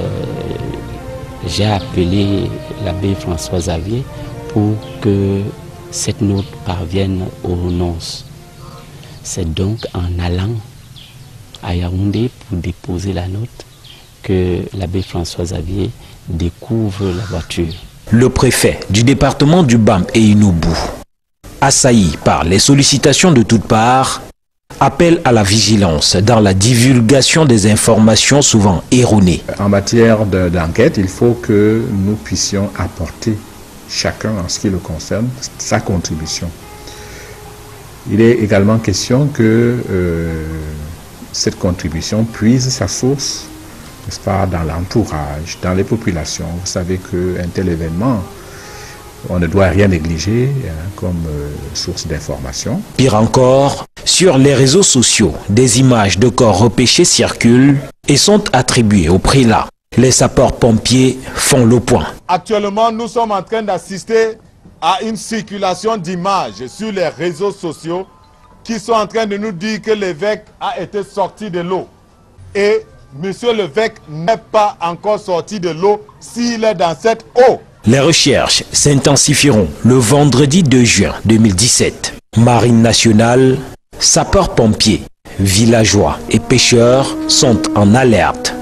j'ai appelé l'abbé François Xavier pour que cette note parvienne aux nonces. C'est donc en allant à Yaoundé pour déposer la note que l'abbé François Xavier découvre la voiture. Le préfet du département du Bam et Inoubou, assailli par les sollicitations de toutes parts, appelle à la vigilance dans la divulgation des informations souvent erronées. En matière d'enquête, il faut que nous puissions apporter chacun, en ce qui le concerne, sa contribution. Il est également question que euh, cette contribution puise sa source, n'est-ce pas, dans l'entourage, dans les populations. Vous savez qu'un tel événement, on ne doit rien négliger hein, comme euh, source d'information. Pire encore, sur les réseaux sociaux, des images de corps repêchés circulent et sont attribuées au prélat. Les sapeurs-pompiers font le point. Actuellement, nous sommes en train d'assister à une circulation d'images sur les réseaux sociaux qui sont en train de nous dire que l'évêque a été sorti de l'eau. Et monsieur l'évêque n'est pas encore sorti de l'eau s'il est dans cette eau. Les recherches s'intensifieront le vendredi deux juin deux mille dix-sept. Marine nationale, sapeurs-pompiers, villageois et pêcheurs sont en alerte.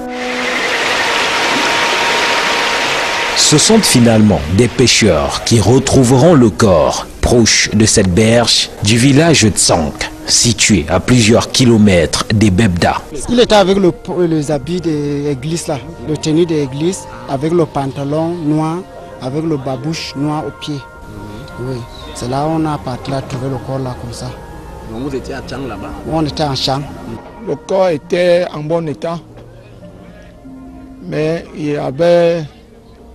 Ce sont finalement des pêcheurs qui retrouveront le corps proche de cette berge du village de Sank, situé à plusieurs kilomètres d'Ebebda. Il était avec le, les habits de l'église, le tenue de l'église, avec le pantalon noir, avec le babouche noir au pied. Oui. C'est là où on a parti là, trouvé le corps là comme ça. Donc vous étiez à Tchang là-bas? On était en Tchang. Le corps était en bon état, mais il y avait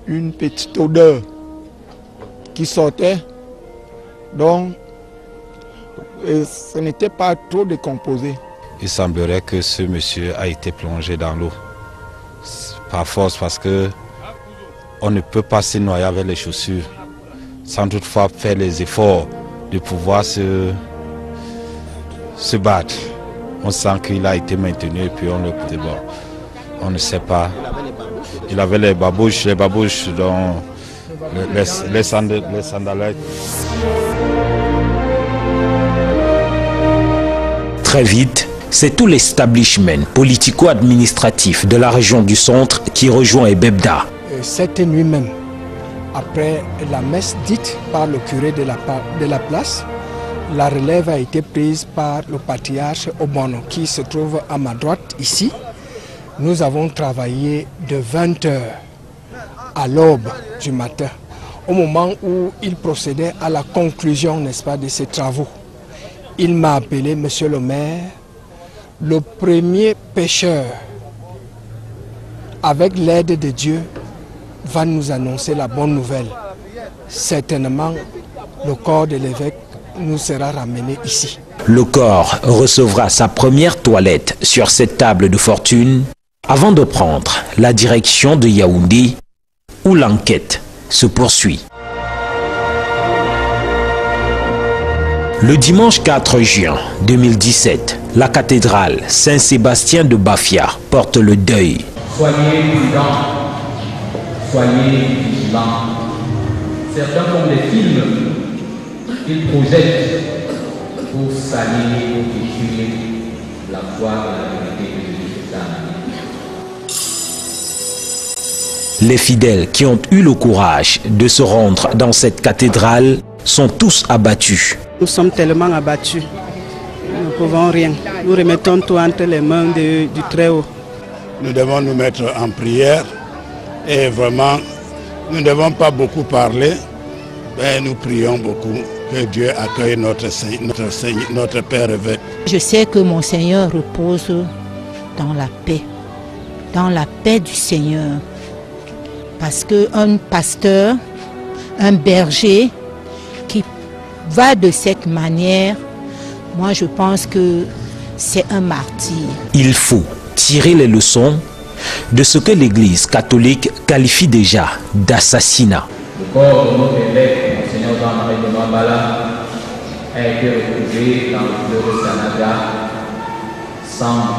une petite odeur qui sortait, donc ce n'était pas trop décomposé. Il semblerait que ce monsieur a été plongé dans l'eau, par force, parce que on ne peut pas se noyer avec les chaussures, sans toutefois faire les efforts de pouvoir se, se battre. On sent qu'il a été maintenu et puis on le déborde. On ne sait pas. Il avait les babouches, les babouches dans les, les, les sandalettes. Très vite, c'est tout l'establishment politico-administratif de la région du centre qui rejoint Ebebda. Cette nuit même, après la messe dite par le curé de la, de la place, la relève a été prise par le patriarche Obono qui se trouve à ma droite ici. Nous avons travaillé de vingt heures à l'aube du matin, au moment où il procédait à la conclusion, n'est-ce pas, de ses travaux. Il m'a appelé, monsieur le maire, le premier pêcheur, avec l'aide de Dieu, va nous annoncer la bonne nouvelle. Certainement, le corps de l'évêque nous sera ramené ici. Le corps recevra sa première toilette sur cette table de fortune, avant de prendre la direction de Yaoundé, où l'enquête se poursuit. Le dimanche quatre juin deux mille dix-sept, la cathédrale Saint-Sébastien de Bafia porte le deuil. Soyez prudents, soyez vigilants. Certains comme des films qu'ils projettent pour salir ou détruire la foi de la vérité de Jésus-Christ. Les fidèles qui ont eu le courage de se rendre dans cette cathédrale sont tous abattus. Nous sommes tellement abattus, nous ne pouvons rien. Nous remettons tout entre les mains de, du Très-Haut. Nous devons nous mettre en prière et vraiment, nous ne devons pas beaucoup parler, mais nous prions beaucoup que Dieu accueille notre, notre, notre Père évêque. Je sais que mon Seigneur repose dans la paix, dans la paix du Seigneur. Parce qu'un pasteur, un berger qui va de cette manière, moi je pense que c'est un martyr. Il faut tirer les leçons de ce que l'Église catholique qualifie déjà d'assassinat. Le corps de notre évêque, Monseigneur Jean-Marie Benoît Bala, a été retrouvé dans le fleuve Sanaga, sans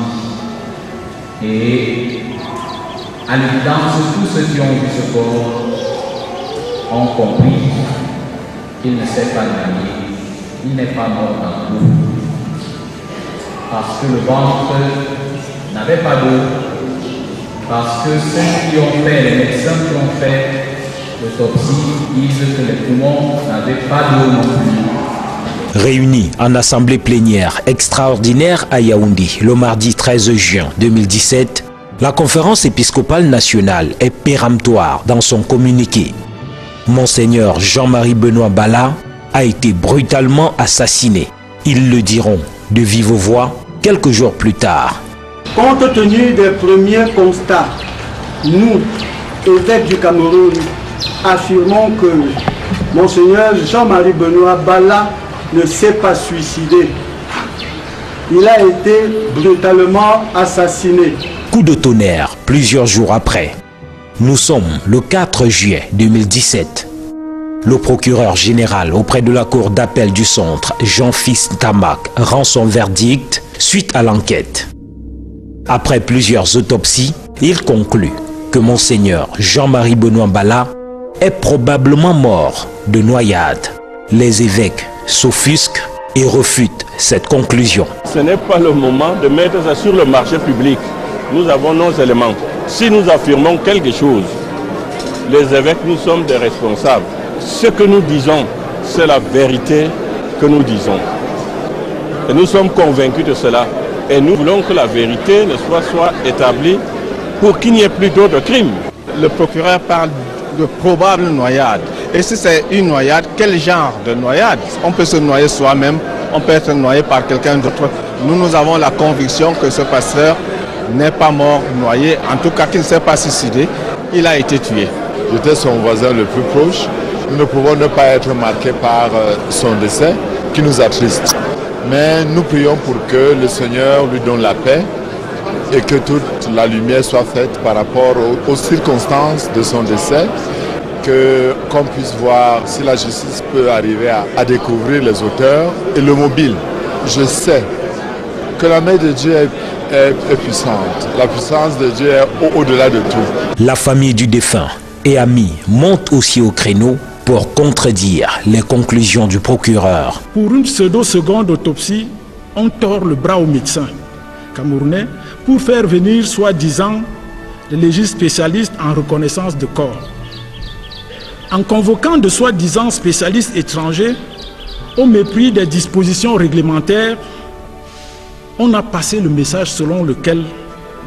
vie. Et à l'évidence, tous ceux qui ont vu ce corps ont compris qu'il ne s'est pas gagné, il n'est pas mort dans le coup. Parce que le ventre n'avaient pas d'eau parce que ceux qui ont fait, les médecins qui ont fait l'autopsie disent que les poumons n'avaient pas d'eau non plus. Réunis en assemblée plénière extraordinaire à Yaoundé le mardi treize juin deux mille dix-sept, la conférence épiscopale nationale est péremptoire dans son communiqué. Monseigneur Jean-Marie Benoît Bala a été brutalement assassiné. Ils le diront de vive voix quelques jours plus tard. Compte tenu des premiers constats, nous, évêques du Cameroun, affirmons que Monseigneur Jean-Marie Benoît Bala ne s'est pas suicidé. Il a été brutalement assassiné. Coup de tonnerre plusieurs jours après. Nous sommes le quatre juillet deux mille dix-sept. Le procureur général auprès de la cour d'appel du centre, Jean-Fils Tamac, rend son verdict suite à l'enquête. Après plusieurs autopsies, il conclut que Monseigneur Jean-Marie Benoît Bala est probablement mort de noyade. Les évêques s'offusquent et refutent cette conclusion. Ce n'est pas le moment de mettre ça sur le marché public. Nous avons nos éléments. Si nous affirmons quelque chose, les évêques, nous sommes des responsables. Ce que nous disons, c'est la vérité que nous disons. Et nous sommes convaincus de cela. Et nous voulons que la vérité ne soit, soit établie pour qu'il n'y ait plus d'autres crimes. Le procureur parle de probable noyade. Et si c'est une noyade, quel genre de noyade? On peut se noyer soi-même, on peut être noyé par quelqu'un d'autre. Nous, nous avons la conviction que ce pasteur n'est pas mort noyé, en tout cas qu'il ne s'est pas suicidé, il a été tué. J'étais son voisin le plus proche. Nous ne pouvons ne pas être marqués par son décès qui nous attriste. Mais nous prions pour que le Seigneur lui donne la paix et que toute la lumière soit faite par rapport aux, aux circonstances de son décès, que qu'on puisse voir si la justice peut arriver à, à découvrir les auteurs et le mobile. Je sais que la main de Dieu est est puissante. La puissance de Dieu est au-delà de tout. La famille du défunt et amis montent aussi au créneau pour contredire les conclusions du procureur. Pour une pseudo-seconde autopsie, on tord le bras au médecin camerounais pour faire venir soi-disant les légistes spécialistes en reconnaissance de corps. En convoquant de soi-disant spécialistes étrangers, au mépris des dispositions réglementaires, on a passé le message selon lequel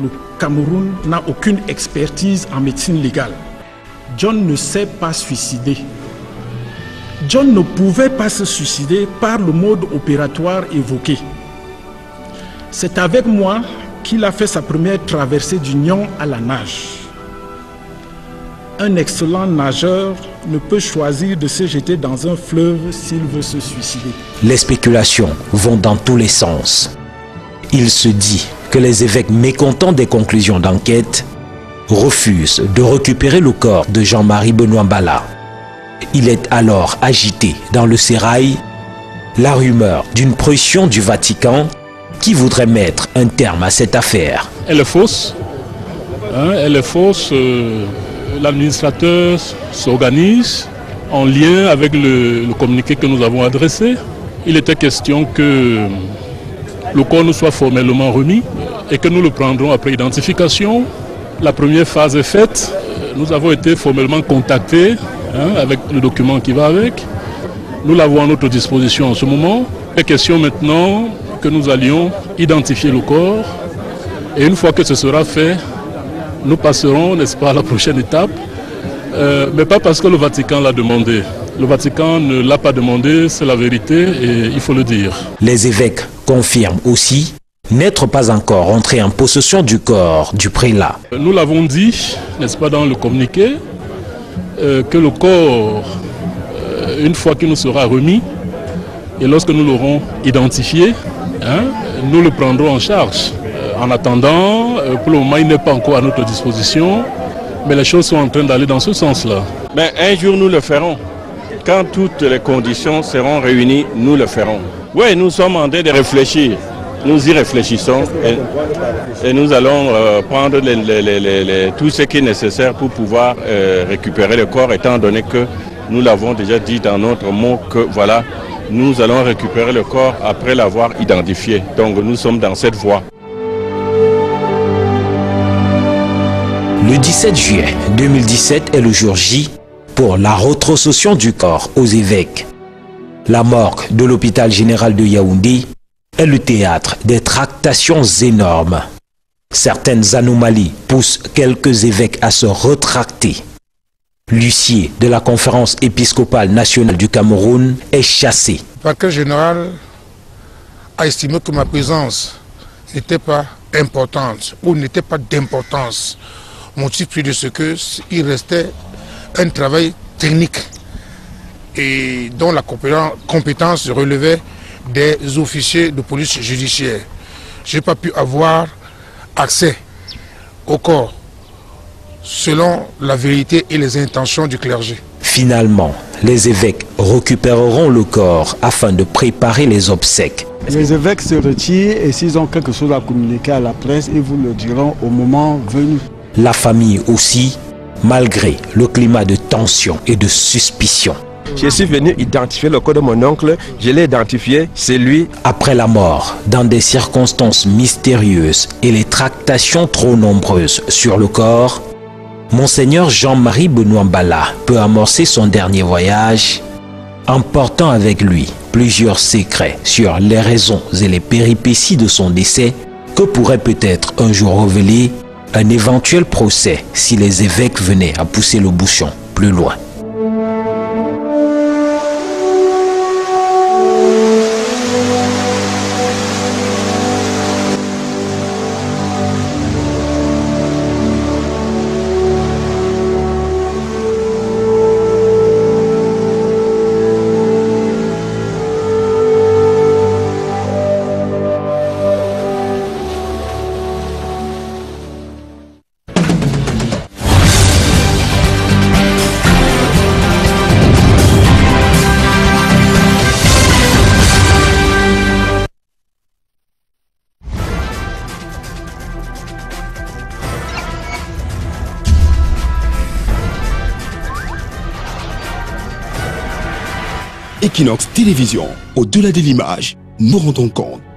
le Cameroun n'a aucune expertise en médecine légale. John ne s'est pas suicidé. John ne pouvait pas se suicider par le mode opératoire évoqué. C'est avec moi qu'il a fait sa première traversée du Nion à la nage. Un excellent nageur ne peut choisir de se jeter dans un fleuve s'il veut se suicider. Les spéculations vont dans tous les sens. Il se dit que les évêques mécontents des conclusions d'enquête refusent de récupérer le corps de Jean-Marie Benoît Bala. Il est alors agité dans le sérail la rumeur d'une pression du Vatican qui voudrait mettre un terme à cette affaire. Elle est fausse. Hein, elle est fausse. Euh, L'administrateur s'organise en lien avec le, le communiqué que nous avons adressé. Il était question que le corps nous soit formellement remis et que nous le prendrons après identification. La première phase est faite. Nous avons été formellement contactés hein, avec le document qui va avec. Nous l'avons à notre disposition en ce moment. Il est question maintenant que nous allions identifier le corps. Et une fois que ce sera fait, nous passerons, n'est-ce pas, à la prochaine étape. Euh, mais pas parce que le Vatican l'a demandé. Le Vatican ne l'a pas demandé, c'est la vérité et il faut le dire. Les évêques confirment aussi n'être pas encore entrés en possession du corps du prélat. Nous l'avons dit, n'est-ce pas, dans le communiqué, euh, que le corps, euh, une fois qu'il nous sera remis, et lorsque nous l'aurons identifié, hein, nous le prendrons en charge. Euh, en attendant, euh, pour le moment, il n'est pas encore à notre disposition, mais les choses sont en train d'aller dans ce sens-là. Mais un jour, nous le ferons. Quand toutes les conditions seront réunies, nous le ferons. Oui, nous sommes en train de réfléchir. Nous y réfléchissons et, et nous allons euh, prendre les, les, les, les, les, tout ce qui est nécessaire pour pouvoir euh, récupérer le corps, étant donné que nous l'avons déjà dit dans notre mot que voilà, nous allons récupérer le corps après l'avoir identifié. Donc nous sommes dans cette voie. Le dix-sept juillet deux mille dix-sept est le jour J pour la retrocession du corps aux évêques. La morgue de l'hôpital général de Yaoundé est le théâtre des tractations énormes. Certaines anomalies poussent quelques évêques à se retracter. L'huissier de la conférence épiscopale nationale du Cameroun est chassé. Le parquet général a estimé que ma présence n'était pas importante ou n'était pas d'importance. Motif de ce qu'il restait un travail technique et dont la compétence relevait des officiers de police judiciaire. Je n'ai pas pu avoir accès au corps selon la vérité et les intentions du clergé. Finalement, les évêques récupéreront le corps afin de préparer les obsèques. Les évêques se retirent et s'ils ont quelque chose à communiquer à la presse, ils vous le diront au moment venu. La famille aussi, malgré le climat de tension et de suspicion. Je suis venu identifier le corps de mon oncle, je l'ai identifié, c'est lui. Après la mort, dans des circonstances mystérieuses et les tractations trop nombreuses sur le corps, Monseigneur Jean-Marie Benoît Bala peut amorcer son dernier voyage en portant avec lui plusieurs secrets sur les raisons et les péripéties de son décès que pourrait peut-être un jour révéler un éventuel procès si les évêques venaient à pousser le bouchon plus loin. Equinox Télévision, au-delà de l'image, nous rendons compte